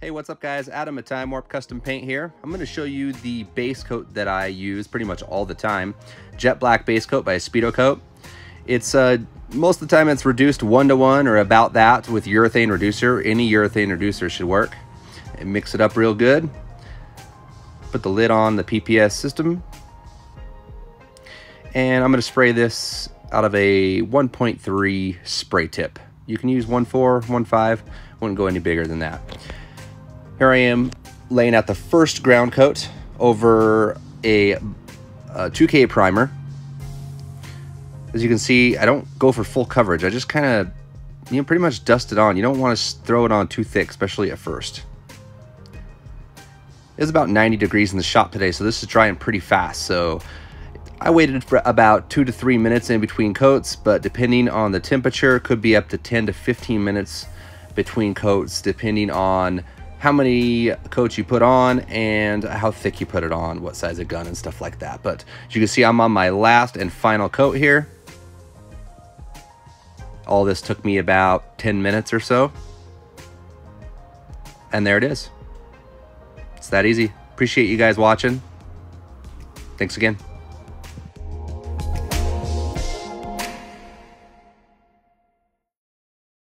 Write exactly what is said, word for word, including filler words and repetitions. Hey, what's up guys? Adam at Time Warp Custom Paint here. I'm going to show you the base coat that I use pretty much all the time. Jet black base coat by Speedo Coat. It's uh, most of the time it's reduced one to one or about that with urethane reducer. Any urethane reducer should work. And mix it up real good. Put the lid on the P P S system. And I'm going to spray this out of a one point three spray tip. You can use one point four, one point five, wouldn't go any bigger than that. Here I am laying out the first ground coat over a, a two K primer. As you can see, I don't go for full coverage. I just kind of, you know, pretty much dust it on. You don't want to throw it on too thick, especially at first. It's about ninety degrees in the shop today, so this is drying pretty fast. So I waited for about two to three minutes in between coats, but depending on the temperature, could be up to ten to fifteen minutes between coats, depending on how many coats you put on and how thick you put it on, what size of gun and stuff like that. But as you can see, I'm on my last and final coat here. All this took me about ten minutes or so. And there it is. It's that easy. Appreciate you guys watching. Thanks again.